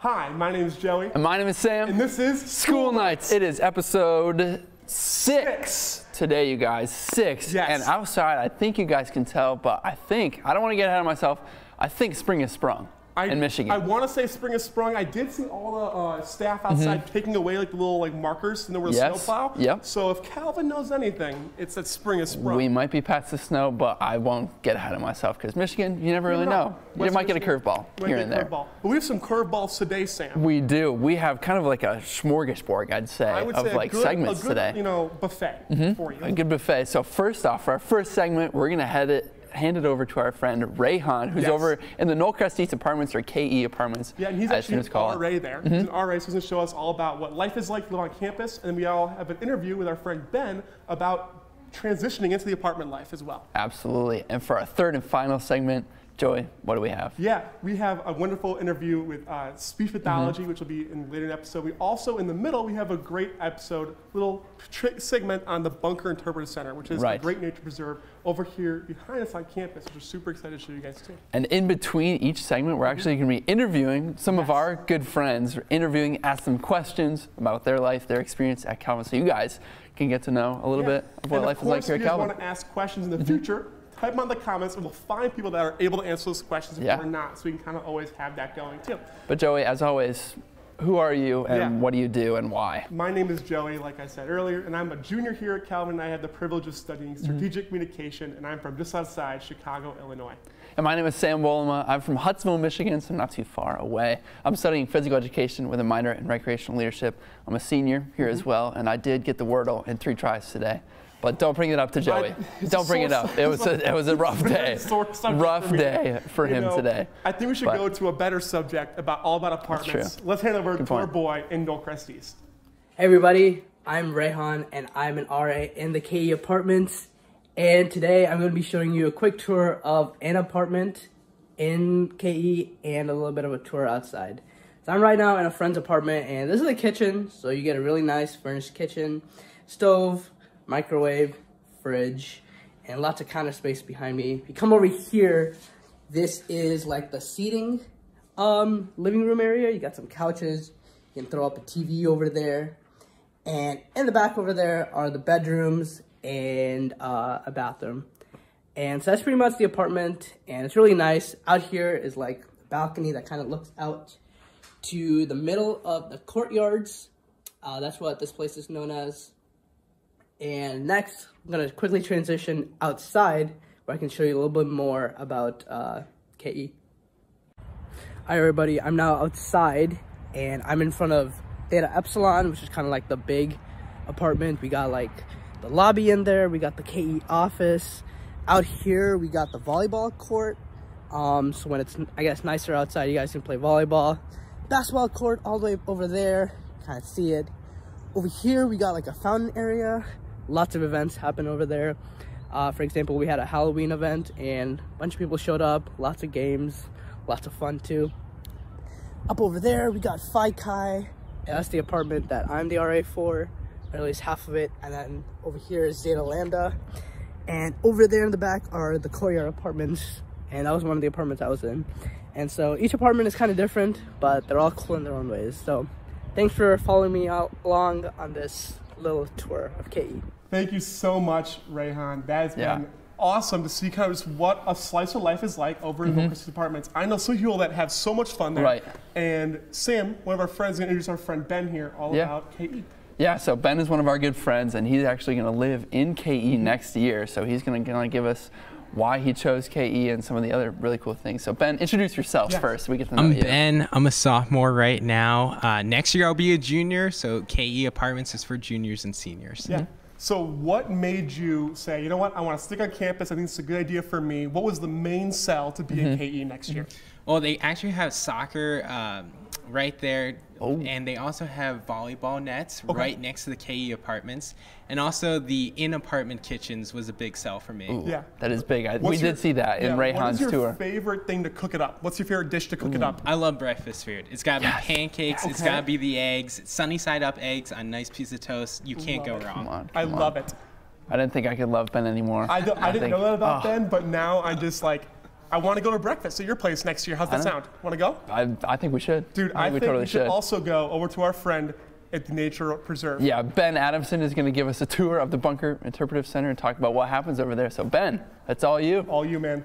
Hi, my name is Joey. And my name is Sam. And this is School Nights. It is episode six today, you guys. Six. Yes. And outside, I think you guys can tell, but I don't want to get ahead of myself, I think spring has sprung in Michigan. I want to say spring has sprung. I did see all the staff outside taking away like the little markers and there was a snowplow. Yep. So if Calvin knows anything, it's that spring has sprung. We might be past the snow, but I won't get ahead of myself because Michigan, you never really know. You might get a curveball here and there. But we have some curveballs today, Sam. We do. We have kind of like a smorgasbord, I'd say, of like segments today. You know, buffet for you. A good buffet. So first off, for our first segment, we're gonna hand it over to our friend Rayhan, who's over in the Knollcrest East Apartments, or KE Apartments. Yeah, and he's actually an RA there. He's an RA, so he's going to show us all about what life is like to live on campus, and then we all have an interview with our friend Ben about transitioning into the apartment life as well. Absolutely. And for our third and final segment, Joey, what do we have? Yeah, we have a wonderful interview with Speech Pathology, which will be in later episode. We also, in the middle, we have a great episode, little segment on the Bunker Interpretive Center, which is a great nature preserve over here behind us on campus, which we're super excited to show you guys too. And in between each segment, we're actually going to be interviewing some of our good friends. We're interviewing, ask them questions about their life, their experience at Calvin, so you guys can get to know a little bit of what life is like here at Calvin. If you want to ask questions in the future, type them in the comments, and we'll find people that are able to answer those questions if we're not, so we can kind of always have that going too. But Joey, as always, who are you and what do you do and why? My name is Joey, like I said earlier, and I'm a junior here at Calvin, and I have the privilege of studying strategic communication, and I'm from just outside Chicago, Illinois. And my name is Sam Wolema. I'm from Huntsville, Michigan, so I'm not too far away. I'm studying physical education with a minor in recreational leadership. I'm a senior here as well, and I did get the Wordle in 3 tries today. But don't bring it up to Joey. Don't bring it up. It was a rough day. Rough day for him today. I think we should go to a better subject all about apartments. Let's hand over to our boy in Knollcrest East. Hey everybody, I'm Rayhan and I'm an RA in the KE Apartments. And today I'm going to be showing you a quick tour of an apartment in KE and a little bit of a tour outside. So I'm right now in a friend's apartment, and this is the kitchen. So you get a really nice furnished kitchen, stove, microwave, fridge, and lots of counter space behind me. If you come over here, this is like the seating living room area. You got some couches. You can throw up a TV over there. And in the back over there are the bedrooms and a bathroom. And so that's pretty much the apartment. And it's really nice. Out here is like a balcony that kind of looks out to the middle of the courtyards. That's what this place is known as. And next, I'm going to quickly transition outside where I can show you a little bit more about KE. Hi everybody, I'm now outside and I'm in front of Theta Epsilon, which is kind of like the big apartment. We got like the lobby in there, we got the KE office. Out here, we got the volleyball court. So when it's, I guess, nicer outside, you guys can play volleyball. Basketball court all the way over there, kind of see it. Over here, we got like a fountain area. Lots of events happen over there. For example, we had a Halloween event and a bunch of people showed up. Lots of games, lots of fun too. Up over there, we got Phi Kai. That's the apartment that I'm the RA for, or at least half of it. And then over here is Zeta Lambda. And over there in the back are the courtyard apartments. And that was one of the apartments I was in. And so each apartment is kind of different, but they're all cool in their own ways. So thanks for following me along on this little tour of KE. Thank you so much, Rayhan. That has been awesome to see kind of just what a slice of life is like over in Knollcrest Apartments. I know some people that have so much fun there. Right. And Sam, one of our friends, is going to introduce our friend Ben here all about KE. Yeah, so Ben is one of our good friends, and he's actually going to live in KE next year. So he's going to give us why he chose KE and some of the other really cool things. So Ben, introduce yourself first. So we get to know you. I'm Ben. I'm a sophomore right now. Next year I'll be a junior. So KE Apartments is for juniors and seniors. Yeah. So what made you say, you know what, I want to stick on campus. I think it's a good idea for me. What was the main sell to be in KE next year? Well, they actually have soccer right there. Oh. And they also have volleyball nets right next to the KE Apartments. And also the in-apartment kitchens was a big sell for me. Ooh, yeah. That is big. We did see that in Rayhan's tour. What's your favorite thing to cook it up? What's your favorite dish to cook it up? I love breakfast food. It's got to be pancakes. Okay. It's got to be the eggs. Sunny side up eggs on a nice piece of toast. You can't go wrong. Come on. I love it. I didn't think I could love Ben anymore. I didn't know that about Ben, but now I just like... I want to go to breakfast at your place next year. How's that sound? Want to go? I think we should. Dude, I think we should also go over to our friend at the Nature Preserve. Yeah, Ben Adamson is going to give us a tour of the Bunker Interpretive Center and talk about what happens over there. So Ben, that's all you. All you, man.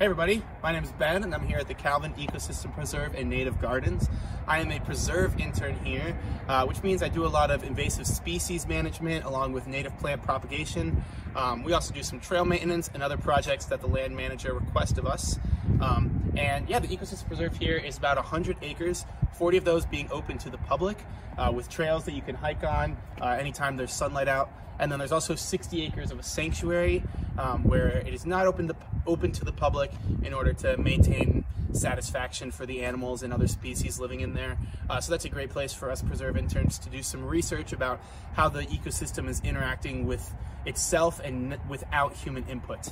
Hey everybody, my name is Ben and I'm here at the Calvin Ecosystem Preserve and Native Gardens. I am a preserve intern here, which means I do a lot of invasive species management along with native plant propagation. We also do some trail maintenance and other projects that the land manager requests of us. And yeah, the Ecosystem Preserve here is about 100 acres, 40 of those being open to the public with trails that you can hike on anytime there's sunlight out. And then there's also 60 acres of a sanctuary where it is not open to the public in order to maintain satisfaction for the animals and other species living in there. So that's a great place for us preserve interns to do some research about how the ecosystem is interacting with itself and without human input.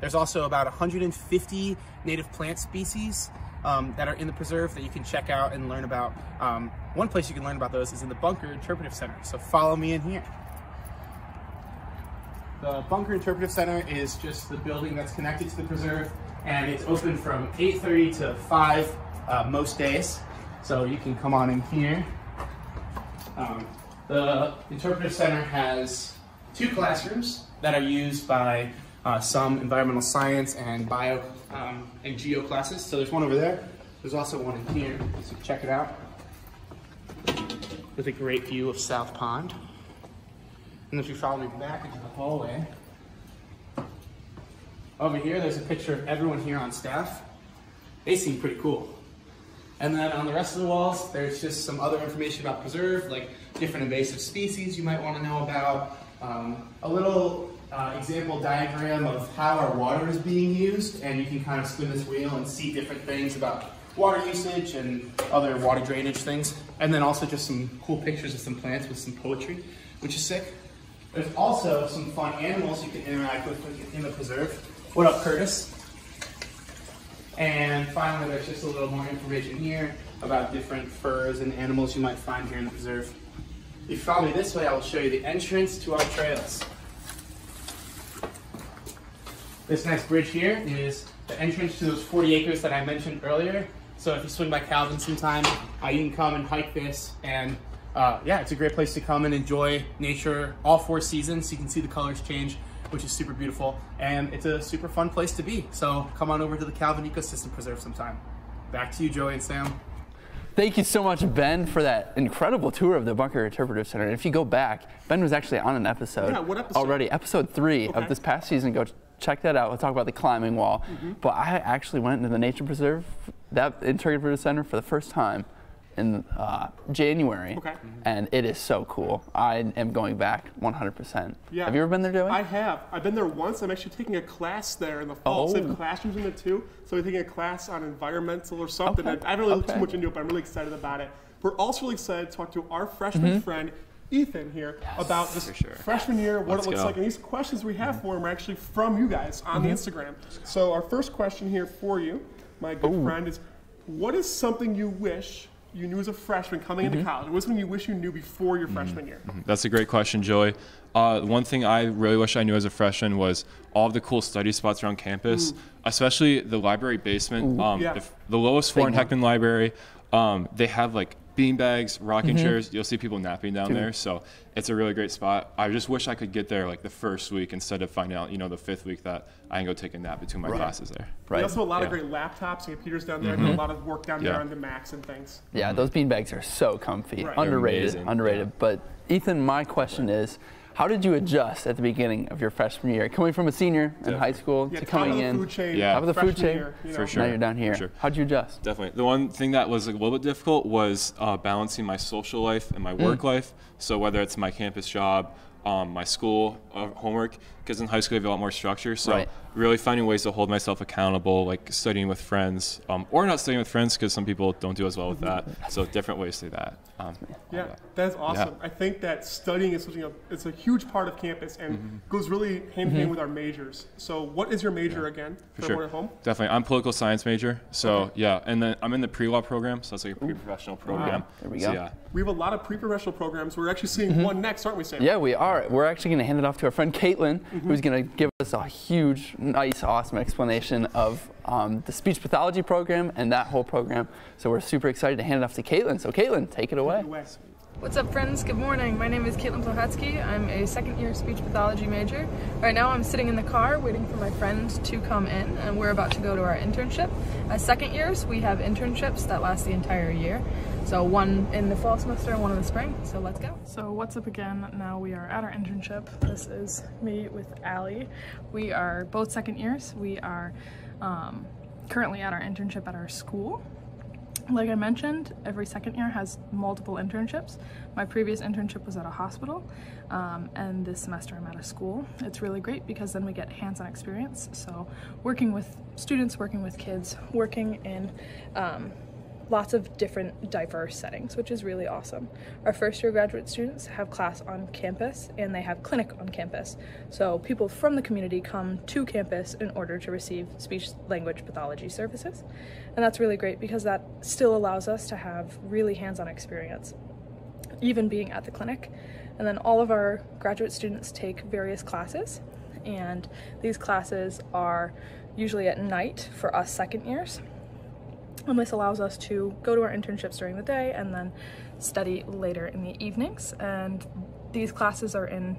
There's also about 150 native plant species that are in the preserve that you can check out and learn about. One place you can learn about those is in the Bunker Interpretive Center. So follow me in here. The Bunker Interpretive Center is just the building that's connected to the preserve, and it's open from 8:30 to 5 most days, so you can come on in here. The Interpretive Center has 2 classrooms that are used by some environmental science and bio and geo classes. So there's one over there. There's also one in here, so check it out, with a great view of South Pond. And if you follow me back into the hallway, over here, there's a picture of everyone here on staff. They seem pretty cool. And then on the rest of the walls, there's just some other information about preserve, like different invasive species you might want to know about, a little example diagram of how our water is being used, and you can kind of spin this wheel and see different things about water usage and other water drainage things. And then also just some cool pictures of some plants with some poetry, which is sick. There's also some fun animals you can interact with in the preserve. What up, Curtis? And finally, there's just a little more information here about different furs and animals you might find here in the preserve. If you follow me this way, I will show you the entrance to our trails. This next bridge here is the entrance to those 40 acres that I mentioned earlier. So if you swing by Calvin sometime, you can come and hike this, and yeah, it's a great place to come and enjoy nature all 4 seasons. You can see the colors change, which is super beautiful, and it's a super fun place to be. So come on over to the Calvin Ecosystem Preserve sometime. Back to you, Joey and Sam. Thank you so much, Ben, for that incredible tour of the Bunker Interpretive Center. And if you go back, Ben was actually on an episode, what episode? Already, episode 3 of this past season. Go check that out. We'll talk about the climbing wall. But I actually went into the Nature Preserve, that Interpretive Center, for the first time in January, and it is so cool. I am going back 100%. Yeah. Have you ever been there, Joey? I have. I've been there once. I'm actually taking a class there in the fall. So they have classrooms in there too. So we're taking a class on environmental or something. I haven't really looked too much into it, but I'm really excited about it. We're also really excited to talk to our freshman friend, Ethan, here about this freshman year, what it looks like, and these questions we have for him are actually from you guys on the Instagram. So our first question here for you, my good friend, is what is something you wish you knew as a freshman coming into college? What's something you wish you knew before your freshman year? That's a great question, Joey. One thing I really wish I knew as a freshman was all of the cool study spots around campus, especially the library basement. The lowest floor in Hekman Library, they have like beanbags, rocking chairs. You'll see people napping down there, so it's a really great spot. I just wish I could get there like the first week instead of finding out, you know, the 5th week that I can go take a nap between my classes there. There's also a lot of great laptops and computers down there. Do a lot of work down there on the Macs and things. Those beanbags are so comfy. Underrated. But Ethan, my question is, how did you adjust at the beginning of your freshman year, coming from a senior in high school to coming in? Top of the food chain. For sure. Now you're down here. How'd you adjust? Definitely. The one thing that was a little bit difficult was balancing my social life and my work life. So whether it's my campus job, my school homework, because in high school I have a lot more structure. So really finding ways to hold myself accountable, like studying with friends, or not studying with friends, because some people don't do as well with that. So different ways to do that. That's awesome. I think that studying is something, it's a huge part of campus and goes really hand in hand with our majors. So what is your major again? For sure. At home? Definitely. I'm political science major. So and then I'm in the pre-law program. So it's like a pre-professional program. There we go. So, we have a lot of pre-professional programs. We're actually seeing one next, aren't we, Sam? Yeah, we are. We're actually going to hand it off to our friend Caitlin, who's going to give us a huge nice, awesome explanation of the speech pathology program and that whole program. So we're super excited to hand it off to Caitlin. So Caitlin, take it away. What's up, friends? Good morning. My name is Caitlin Pluchatsky. I'm a second-year speech pathology major. Right now I'm sitting in the car waiting for my friend to come in, and we're about to go to our internship. As second years, we have internships that last the entire year. So one in the fall semester and one in the spring, so let's go. So what's up again, now we are at our internship. This is me with Allie. We are both second years. We are currently at our internship at our school. Like I mentioned, every second year has multiple internships. My previous internship was at a hospital, and this semester I'm at a school. It's really great because then we get hands-on experience. So working with students, working with kids, working in lots of different diverse settings, which is really awesome. Our first year graduate students have class on campus and they have clinic on campus. So people from the community come to campus in order to receive speech language pathology services. And that's really great because that still allows us to have really hands-on experience, even being at the clinic. And then all of our graduate students take various classes, and these classes are usually at night for us second years. And this allows us to go to our internships during the day and then study later in the evenings. And these classes are in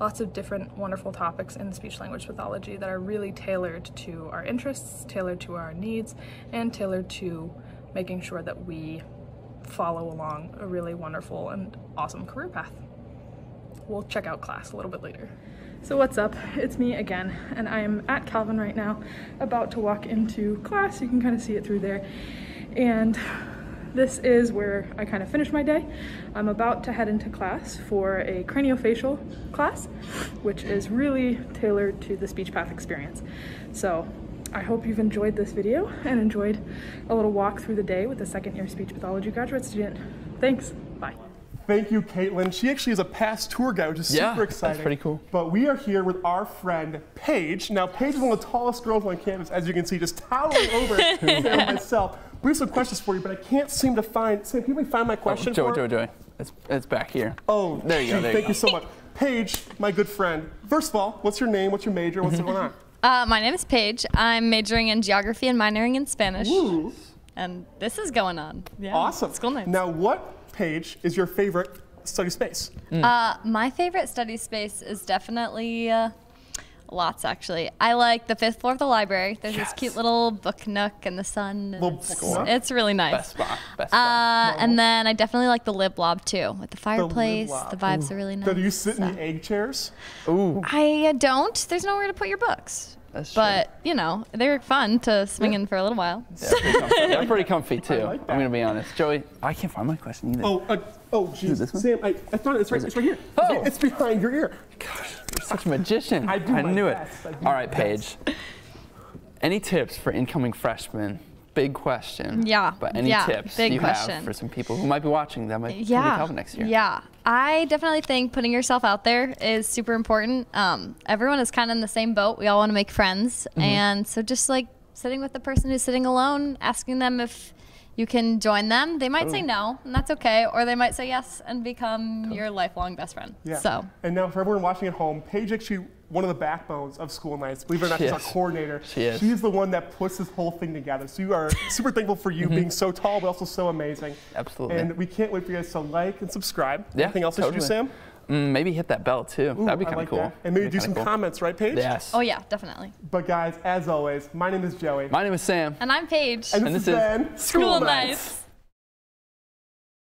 lots of different wonderful topics in speech-language pathology that are really tailored to our interests, tailored to our needs, and tailored to making sure that we follow along a really wonderful and awesome career path. We'll check out class a little bit later. So what's up? It's me again, and I'm at Calvin right now, about to walk into class. You can kind of see it through there. And this is where I kind of finish my day. I'm about to head into class for a craniofacial class, which is really tailored to the speech path experience. So I hope you've enjoyed this video and enjoyed a little walk through the day with a second year speech pathology graduate student. Thanks, bye. Thank you, Caitlin. She actually is a past tour guide, which is super exciting. That's pretty cool. But we are here with our friend, Paige. Now, Paige is one of the tallest girls on campus, as you can see, just towering over myself. We have some questions for you, but I can't seem to find. Sam, can we find my question? Joey. It's back here. Oh, there you go. Thank you so much. Paige, my good friend. First of all, what's your name? What's your major? What's going on? My name is Paige. I'm majoring in geography and minoring in Spanish. Ooh. And this is going on. Yeah. Awesome. School Nights. Now, what, Paige, is your favorite study space? My favorite study space is definitely lots, actually. I like the fifth floor of the library. There's this cute little book nook in the sun. It's really nice. Best spot. Best spot. And then I definitely like the lib lob too, with the fireplace. The vibes are really nice. So do you sit in the egg chairs? Ooh. I don't. There's nowhere to put your books. That's but true. You know, they were fun to swing in for a little while. Yeah, they're pretty comfy too. Like I'm gonna be honest, Joey. I can't find my question either. Oh, geez, Sam, I thought it's right here. Oh, it's behind your ear. Gosh, you're such a magician. I knew it. All right, Paige. Any tips for incoming freshmen? Big question. Yeah. But any tips you have for some people who might be watching that might come to Calvin next year? Yeah. I definitely think putting yourself out there is super important. Everyone is kind of in the same boat. We all want to make friends. And so just like sitting with the person who's sitting alone, asking them if you can join them. They might say no, and that's okay. Or they might say yes and become your lifelong best friend. Yeah. So. And now for everyone watching at home, Paige actually, one of the backbones of School Nights. Believe it or not, she's our coordinator. She's the one that puts this whole thing together. So you are super thankful for you being so tall, but also so amazing. Absolutely. And we can't wait for you guys to like and subscribe. Yeah, anything else you should do, Sam? Maybe hit that bell too. Ooh, that'd be kind of cool. That. And maybe do some comments, right, Paige? Yes. Oh yeah, definitely. But guys, as always, my name is Joey. My name is Sam. And I'm Paige. And this is Ben. School Nights.